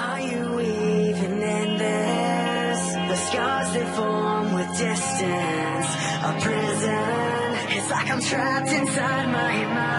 Are you even in this? The scars that form with distance, a prison. It's like I'm trapped inside my mind.